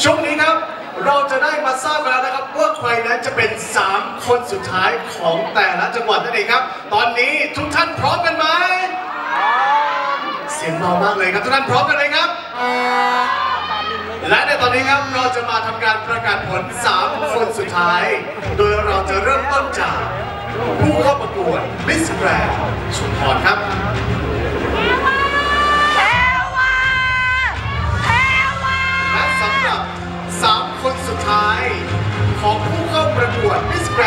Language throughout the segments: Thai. ช่วงนี้ครับเราจะได้มาทราบกันแล้วนะครับว่าใครนั้นจะเป็น3คนสุดท้ายของแต่ละจังหวัดนั่นเองครับตอนนี้ทุกท่านพร้อมกันไหมเสียงเบามากเลยครับทุกท่านพร้อมกันเลยครับและในตอนนี้ครับเราจะมาทำการประกาศผล3คนสุดท้ายโดยเราจะเริ่มต้นจากผู้เข้าประกวด Miss Grand ชุมพรครับและสำหรับ3คนสุดท้ายของผู้เข้าประกวด Miss Grand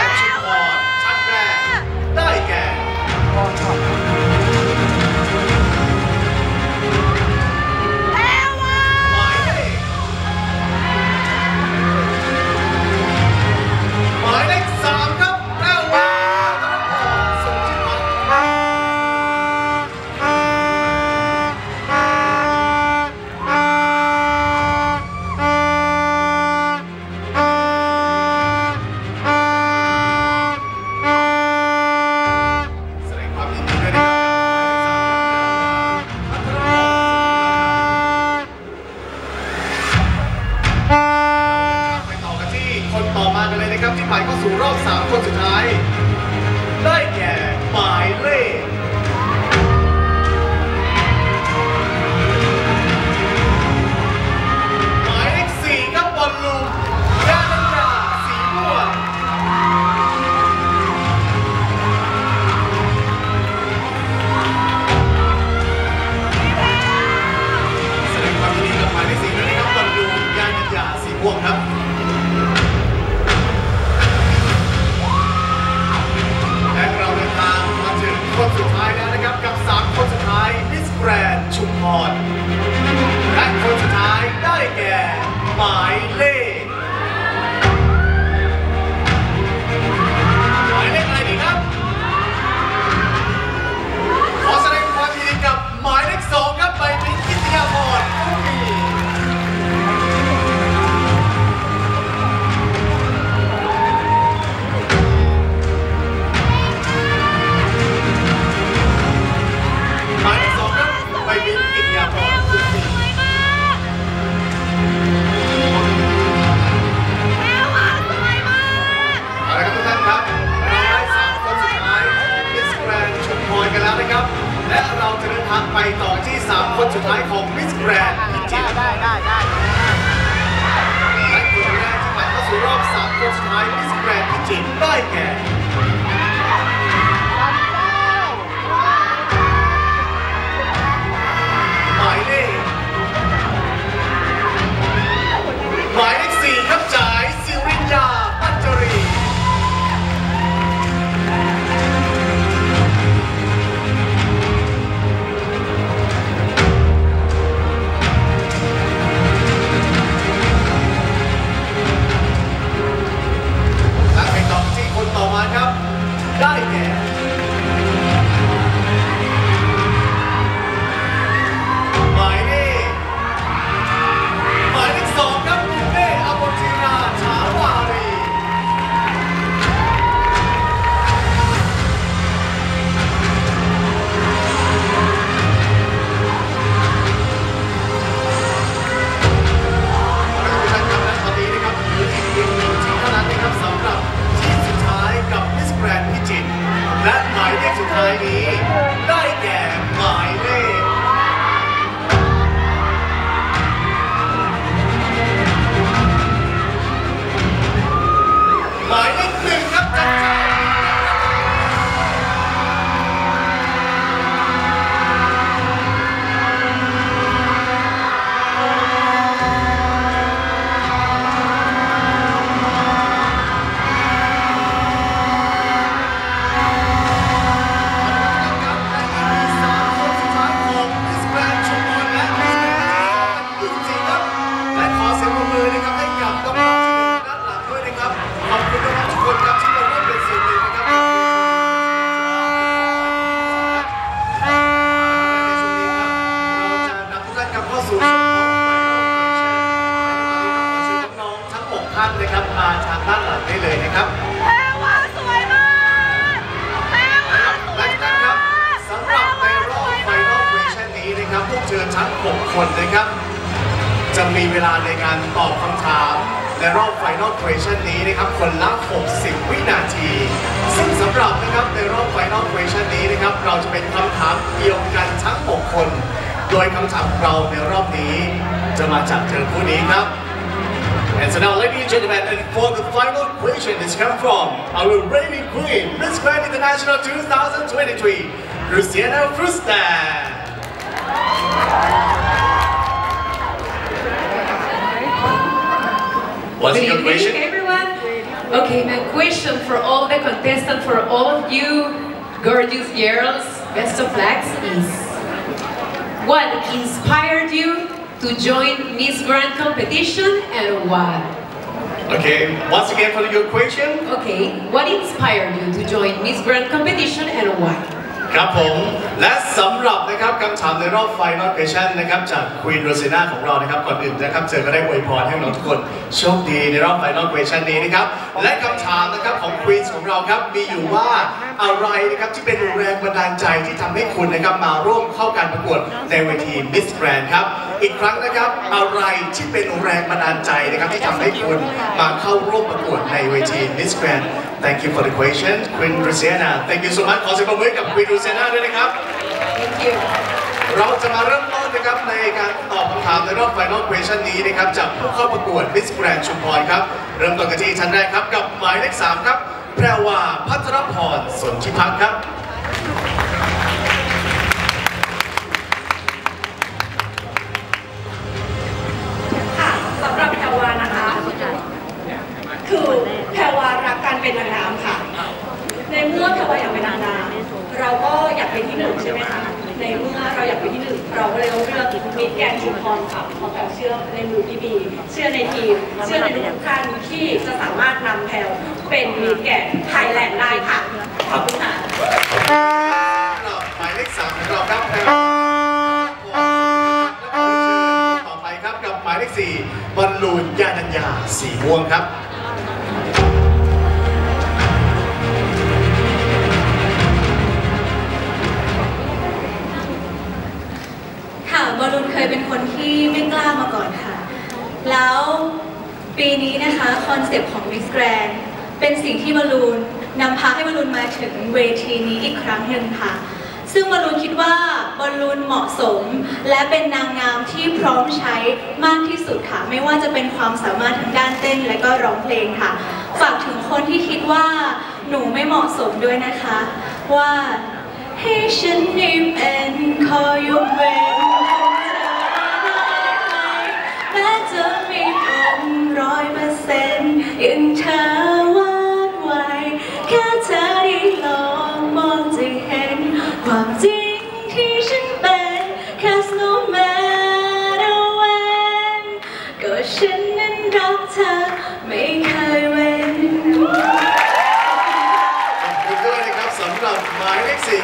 ชุมพรท่านแรกได้แก่ จะมีเวลาในการตอบคำถามและรอบ Final Question นี้นะครับคนละ60วินาทีซึ่งสำหรับนะครับในรอบ Final Question นี้นะครับเราจะเป็นคำถามเดียวกันทั้ง6คนโดยคำถามเราในรอบนี้จะมาจากเธอผู้นี้ครับ And so now ladies and gentlemen and for the final question this comes from our reigning queen Miss Grand International 2023 Luciana Fuster What's your question? Good evening, everyone. Okay, my question for all the contestants, for all of you gorgeous girls, best of luck, is what inspired you to join Miss Grand competition and why? Okay, once again for your question. Okay, what inspired you to join Miss Grand competition and why? ครับผมและสำหรับนะครับคำถามในรอบ Final Question นะครับจากควีนโรซิน่าของเรานะครับก่อนอื่นนะครับเธอก็ได้อวยพรให้น้องทุกคนโชคดีในรอบ Final Question นี้นะครับและคำถามนะครับของควีนของเราครับมีอยู่ว่าอะไรนะครับที่เป็นแรงบันดาลใจที่ทำให้คุณนะครับมาร่วมเข้าการประกวดในเวที Miss Grand ครับอีกครั้งนะครับอะไรที่เป็นแรงบันดาลใจนะครับที่ทำให้คุณมาเข้าร่วมประกวดในเวที Miss Grand Thank you for the question Queen Prisciana Thank you so much ขอเสียงปรบมือกับ Queen Prisciana ด้วยนะครับ Thank you เราจะมาเริ่มต้นนะครับในการตอบคำถามในรอบ Final Question นี้นะครับจากผู้เข้าประกวด Miss Grand ชุมพรครับเริ่มต้นกันที่ชั้นแรกครับกับหมายเลข3ครับแพรวาภัทรพรสนธิพักษ์ครับค่ะสำหรับแพรวานะคะคือแพรวารักการเป็นนางงามค่ะในเมื่อแพรวาอยากเป็นนางงามเราก็อยากเป็นที่หนึ่งใช่ไหมคะในเมื่อเราอยากเป็นที่หนึ่งเราก็เลยเลือกMiss Grand ชุมพรค่ะเพราะแพรวาเชื่อในมือพี่บีเชื่อในทีมเชื่อในทุกท่านที่จะสามารถนำแพรวาเป็นมีแก่ไทยแลนด์ได้ค่ะขอบคุณค่ะหมายเลข3ของเราครับต่อไปครับกับหมายเลข4บอลลูนญาณัญญาสีม่วงครับค่ะบอลลูนเคยเป็นคนที่ไม่กล้ามาก่อนค่ะแล้วปีนี้นะคะคอนเซปต์ของ Miss Grandเป็นสิ่งที่บอลลูนนำพาให้บอลลูนมาถึงเวทีนี้อีกครั้งหนึ่งค่ะซึ่งบอลลูนคิดว่าบอลลูนเหมาะสมและเป็นนางงามที่พร้อมใช้มากที่สุดค่ะไม่ว่าจะเป็นความสามารถทางด้านเต้นและก็ร้องเพลงค่ะฝากถึงคนที่คิดว่าหนูไม่เหมาะสมด้วยนะคะว่าให้ฉันได้เป็นคอยยกเว้นคงจะได้ไหมแม้จะไม่เป็น100%ยังเธอ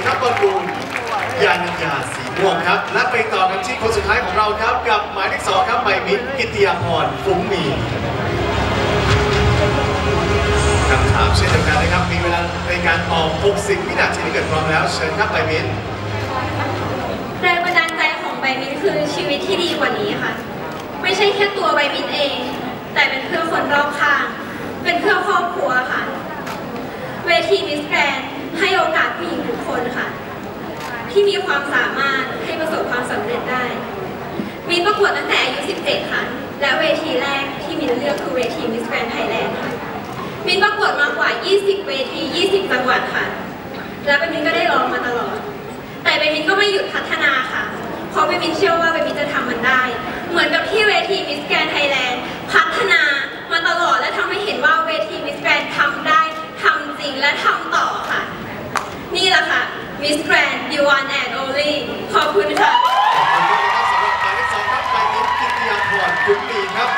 ครับบอลลูนญาณัญญาสีม่วงครับและไปต่อกันที่คนสุดท้ายของเราครับกับหมายเลข2ครับใบมิ้นกิตติยาพรฟุ้งมีคำถามเช่นเดียวกันนะครับมีเวลาในการตอบ60วินาทีที่เกิดพร้อมแล้วเชิญครับใบมิ้นแรงบันดาลใจของใบมิ้นคือชีวิตที่ดีกว่านี้ค่ะไม่ใช่แค่ตัวใบมิ้นเองแต่เป็นเพื่อคนรอบข้างเป็นเพื่อครอบครัวค่ะเวทีมิสแกรนให้โอกาสผู้หญิงทุกคนค่ะที่มีความสามารถให้ประสบความสำเร็จได้มีประกวดตั้งแต่อายุ17ค่ะและเวทีแรกที่มีเลือกคือเวที Miss Grand Thailand ค่ะมีประกวดมากกว่า20เวที20จังหวัดค่ะและเบมินก็ได้ลองมาตลอดแต่เบมินก็ไม่หยุดพัฒนาค่ะเพราะเบมินเชื่อว่าเบมินจะทำมันได้เหมือนกับที่เวที Miss Grand Thailand พัฒนามาตลอดและทำให้เห็นว่าเวที Miss Grand ทำได้ทำจริงและทำต่อค่ะนี่แหละค่ะ Miss Grand You One and Only ขอบคุณค่ะสำหรับหมายเลข2ครับใบมิ้นกิตติยาพรคุณปีครับ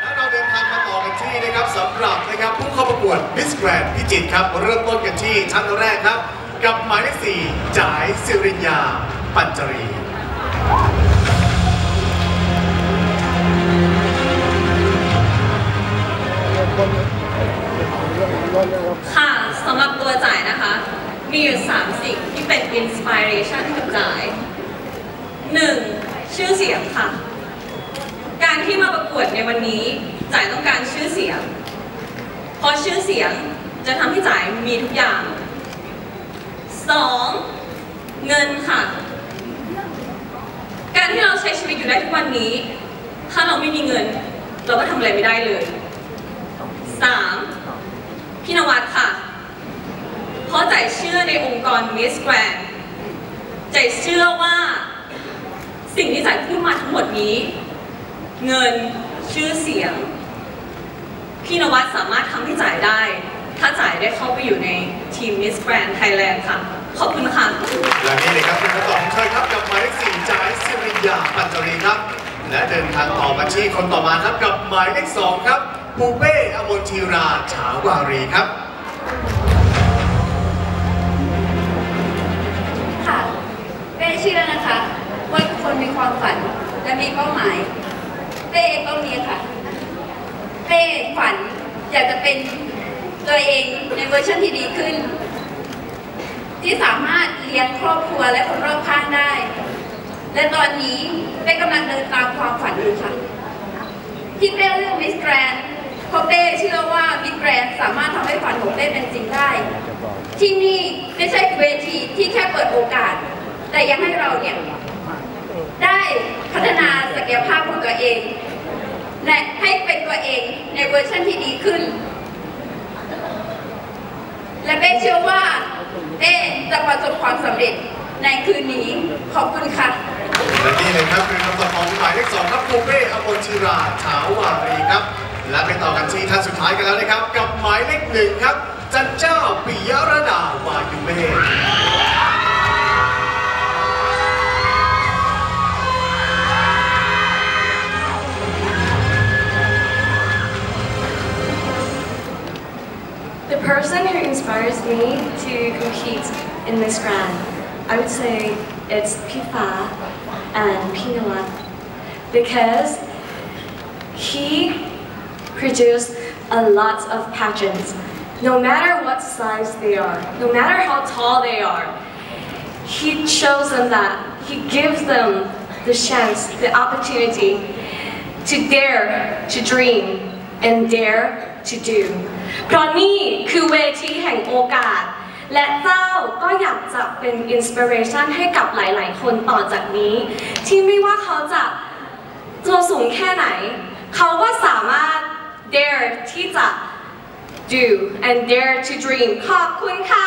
แล้วเราเดินทางมาต่อกันที่นะครับสำหรับนะครับผู้เข้าประกวด Miss Grand พิจิตรครับเริ่มต้นกันที่ชั้นแรกครับกับหมายเลข4จ๋ายศิริญญาปัญจรีค่ะสำหรับตัวจ๋ายนะคะมีอยู่3สิ่งที่เป็นอินสปิเรชันกับจ๋าย1ชื่อเสียงค่ะ กวดในวันนี้จ่ายต้องการชื่อเสียงเพราะชื่อเสียงจะทำให้จ่ายมีทุกอย่าง 2. เงินค่ะการที่เราใช้ชีวิตอยู่ได้ทุกวันนี้ถ้าเราไม่มีเงินเราก็ทำอะไรไม่ได้เลย 3. พี่นวัดค่ะเพราะจ่ายเชื่อในองค์กร Miss Grand จ่ายเชื่อว่าสิ่งที่จ่ายพูดมาทั้งหมดนี้เงินชื่อเสียงพี่นวัดสามารถทำให้จ่ายได้ถ้าจ่ายได้เข้าไปอยู่ในทีม Miss Grand Thailand ค่ะขอบคุณค่ะและนี่เลยครับเป็นคำตอบที่ใช่ครับกับหมายเลข4จ่ายสิริยาปัญจรีครับและเดินทางต่อมาที่คนต่อมาครับกับหมายเลข2ครับปูเป้อมรธีราฉาวารีครับค่ะเป้เชื่อนะคะว่าทุกคนมีความฝันและมีเป้าหมายเป้ก็มีค่ะเป้ฝันอยากจะเป็นตัวเองในเวอร์ชันที่ดีขึ้นที่สามารถเลี้ยงครอบครัวและคนรอบข้างได้และตอนนี้เป้กำลังเดินตามความฝันอยู่ค่ะที่เป้เลือกมิสแกรนด์เพราะเป้เชื่อว่ามิสแกรนด์สามารถทำให้ฝันของเป้เป็นจริงได้ที่นี่ไม่ใช่เวทีที่แค่เปิดโอกาสแต่ยังให้เราเนี่ยได้พัฒนาศักยภาพของตัวเองและให้เป็นตัวเองในเวอร์ชันที่ดีขึ้นและเป้เชื่อว่าเป้จะประสบความสำเร็จในคืนนี้ขอบคุณค่ะและนี่เลยครับเป็นคำตอบของหมายเลข2ครับปูเป้อมรธีราฉาวารีครับและไปต่อกันที่ท่านสุดท้ายกันแล้วนะครับกับหมายเลข1ครับจันเจ้าปิยรดาวายุเมฆThe person who inspires me to compete in Miss Grand, I would say it's Pifa and Pinawat because he produced a lot of pageants, no matter what size they are, no matter how tall they are. He shows them that, he gives them the chance, the opportunity to dare to dream and dare to do.เพราะนี่คือเวทีแห่งโอกาสและเจ้าก็อยากจะเป็นอินสปิเรชันให้กับหลายๆคนต่อจากนี้ที่ไม่ว่าเขาจะตัวสูงแค่ไหนเขาก็สามารถ dare ที่จะ do and dare to dream ขอบคุณค่ะ